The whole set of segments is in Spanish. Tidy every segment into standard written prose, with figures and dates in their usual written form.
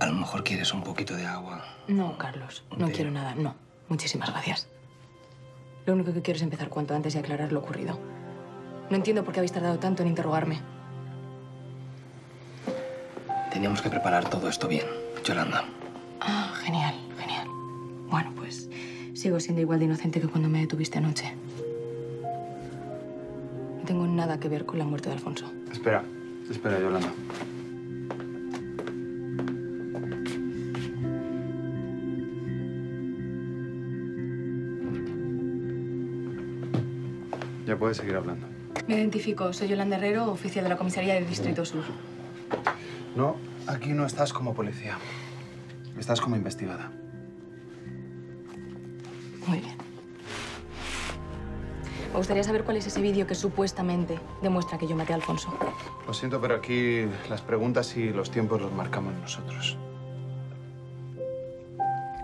A lo mejor quieres un poquito de agua. No, Carlos, no quiero nada. No, muchísimas gracias. Lo único que quiero es empezar cuanto antes y aclarar lo ocurrido. No entiendo por qué habéis tardado tanto en interrogarme. Teníamos que preparar todo esto bien, Yolanda. Ah, genial, genial. Bueno, pues sigo siendo igual de inocente que cuando me detuviste anoche. No tengo nada que ver con la muerte de Alfonso. Espera, espera, Yolanda. Ya puedes seguir hablando. Me identifico. Soy Yolanda Herrero, oficial de la comisaría del Distrito Sur. No, aquí no estás como policía. Estás como investigada. Muy bien. Me gustaría saber cuál es ese vídeo que supuestamente demuestra que yo maté a Alfonso. Lo siento, pero aquí las preguntas y los tiempos los marcamos nosotros.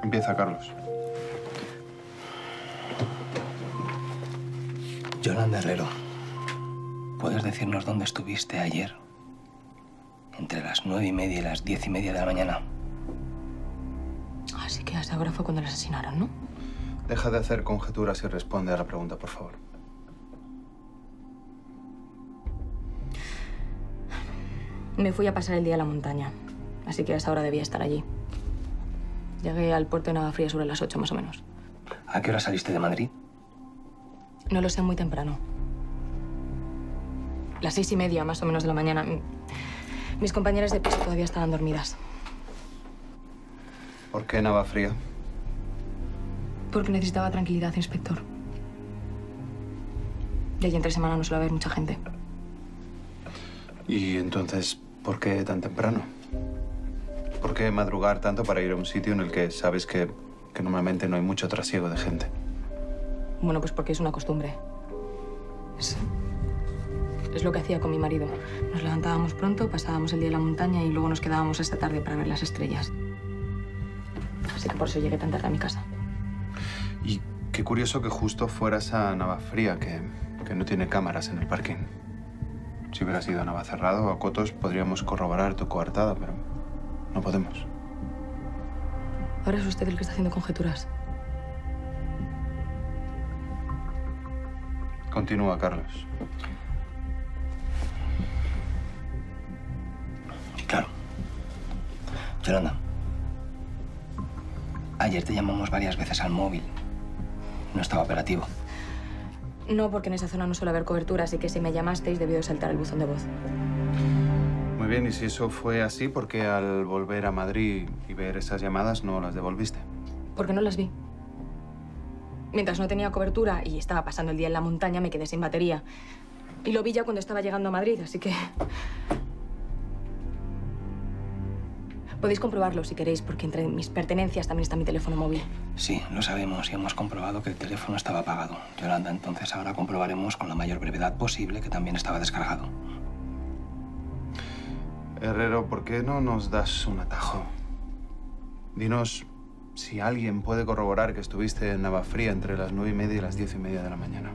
Empieza, Carlos. Yolanda Herrero, ¿puedes decirnos dónde estuviste ayer? Entre las 9:30 y las 10:30 de la mañana. Así que hasta ahora fue cuando la asesinaron, ¿no? Deja de hacer conjeturas y responde a la pregunta, por favor. Me fui a pasar el día a la montaña, así que a esa hora debía estar allí. Llegué al puerto de Navafría sobre las 8, más o menos. ¿A qué hora saliste de Madrid? No lo sé, muy temprano. Las 6:30, más o menos, de la mañana. Mis compañeras de piso todavía estaban dormidas. ¿Por qué Navafría? Porque necesitaba tranquilidad, inspector. De ahí entre semana no suele haber mucha gente. ¿Y entonces por qué tan temprano? ¿Por qué madrugar tanto para ir a un sitio en el que sabes que normalmente no hay mucho trasiego de gente? Bueno, pues porque es una costumbre. Es lo que hacía con mi marido. Nos levantábamos pronto, pasábamos el día en la montaña y luego nos quedábamos hasta tarde para ver las estrellas. Así que por eso llegué tan tarde a mi casa. Y qué curioso que justo fueras a Navafría, que no tiene cámaras en el parking. Si hubieras ido a Navacerrado o a Cotos, podríamos corroborar tu coartada, pero no podemos. Ahora es usted el que está haciendo conjeturas. Continúa, Carlos. Claro. Yolanda, ayer te llamamos varias veces al móvil. No estaba operativo. No, porque en esa zona no suele haber cobertura, así que si me llamasteis debió saltar el buzón de voz. Muy bien, y si eso fue así, ¿por qué al volver a Madrid y ver esas llamadas no las devolviste? Porque no las vi. Mientras no tenía cobertura y estaba pasando el día en la montaña, me quedé sin batería. Y lo vi ya cuando estaba llegando a Madrid, así que... Podéis comprobarlo si queréis, porque entre mis pertenencias también está mi teléfono móvil. Sí, lo sabemos y hemos comprobado que el teléfono estaba apagado. Yolanda, entonces ahora comprobaremos con la mayor brevedad posible que también estaba descargado. Herrero, ¿por qué no nos das un atajo? Dinos... si alguien puede corroborar que estuviste en Navafría entre las 9:30 y las 10:30 de la mañana.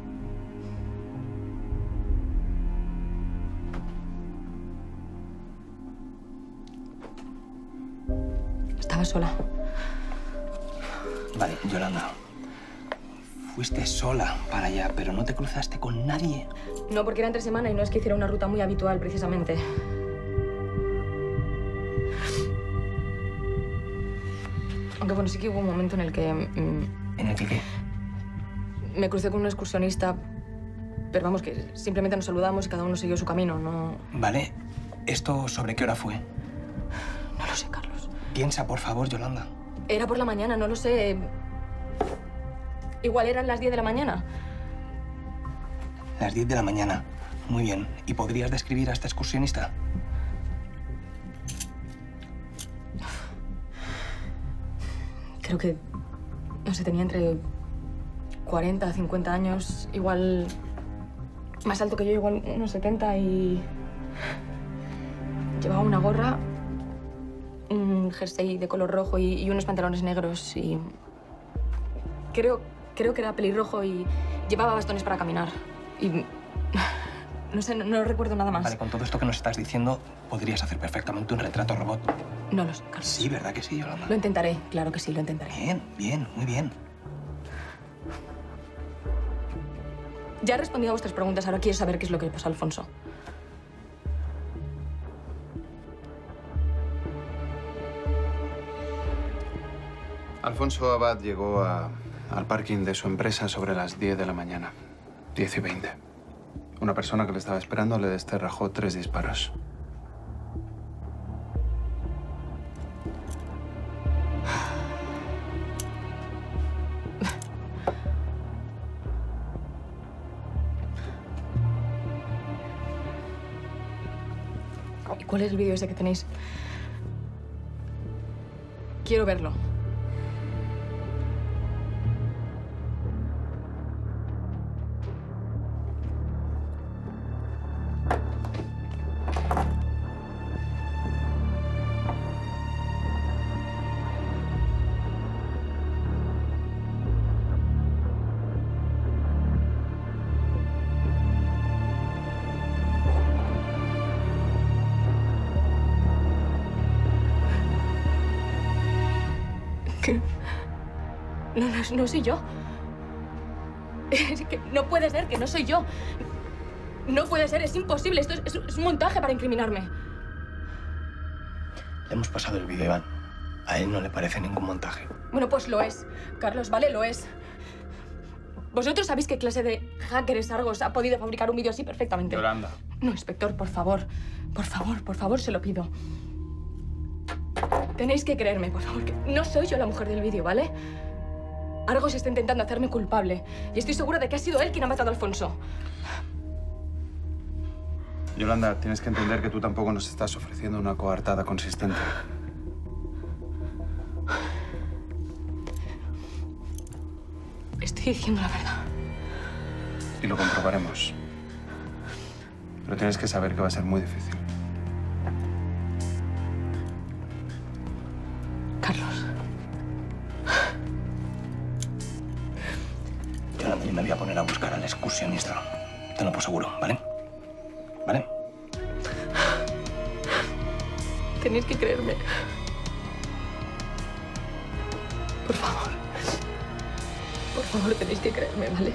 Estaba sola. Vale, Yolanda. Fuiste sola para allá, pero no te cruzaste con nadie. No, porque era entre semana y no es que hiciera una ruta muy habitual, precisamente. Aunque bueno, sí que hubo un momento en el que... ¿En el que qué? Me crucé con un excursionista, pero vamos, que simplemente nos saludamos y cada uno siguió su camino, no... Vale. ¿Esto sobre qué hora fue? No lo sé, Carlos. Piensa, por favor, Yolanda. Era por la mañana, no lo sé. Igual eran las 10 de la mañana. Las 10 de la mañana. Muy bien. ¿Y podrías describir a este excursionista? Creo que, no sé, tenía entre 40 a 50 años, igual más alto que yo, igual unos 70 y... Llevaba una gorra, un jersey de color rojo y unos pantalones negros y... Creo que era pelirrojo y llevaba bastones para caminar y... No sé, no recuerdo nada más. Vale, con todo esto que nos estás diciendo, podrías hacer perfectamente un retrato robot. No lo sé, Carlos. Sí, ¿verdad que sí, Yolanda? Lo intentaré, claro que sí, lo intentaré. Bien, bien, muy bien. Ya he respondido a vuestras preguntas, ahora quiero saber qué es lo que le pasó a Alfonso. Alfonso Abad llegó al parking de su empresa sobre las 10 de la mañana, 10 y 20. Una persona que le estaba esperando le descerrajó 3 disparos. ¿Y cuál es el vídeo ese que tenéis? Quiero verlo. No soy yo. Es que no puede ser que no soy yo. No puede ser, es imposible. Esto es un montaje para incriminarme. Le hemos pasado el vídeo, Iván. A él no le parece ningún montaje. Bueno, pues lo es. Carlos, vale, lo es. ¿Vosotros sabéis qué clase de hackers Argos ha podido fabricar un vídeo así perfectamente? Yolanda. No, inspector, por favor. Por favor, se lo pido. Tenéis que creerme, por favor, que no soy yo la mujer del vídeo, ¿vale? Argos está intentando hacerme culpable y estoy segura de que ha sido él quien ha matado a Alfonso. Yolanda, tienes que entender que tú tampoco nos estás ofreciendo una coartada consistente. Estoy diciendo la verdad. Y lo comprobaremos. Pero tienes que saber que va a ser muy difícil. Carlos. Yo me voy a poner a buscar al excursionista. Te lo aseguro, ¿vale? ¿Vale? Tenéis que creerme. Por favor. Por favor, tenéis que creerme, ¿vale?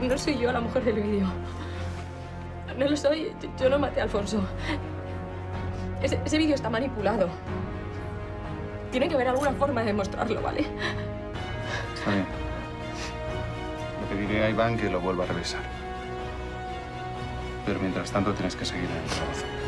No soy yo la mujer del vídeo. No lo soy. Yo no maté a Alfonso. Ese vídeo está manipulado. Tiene que haber alguna forma de demostrarlo, ¿vale? Está bien. Pediré a Iván que lo vuelva a revisar. Pero mientras tanto tienes que seguir en el trabajo.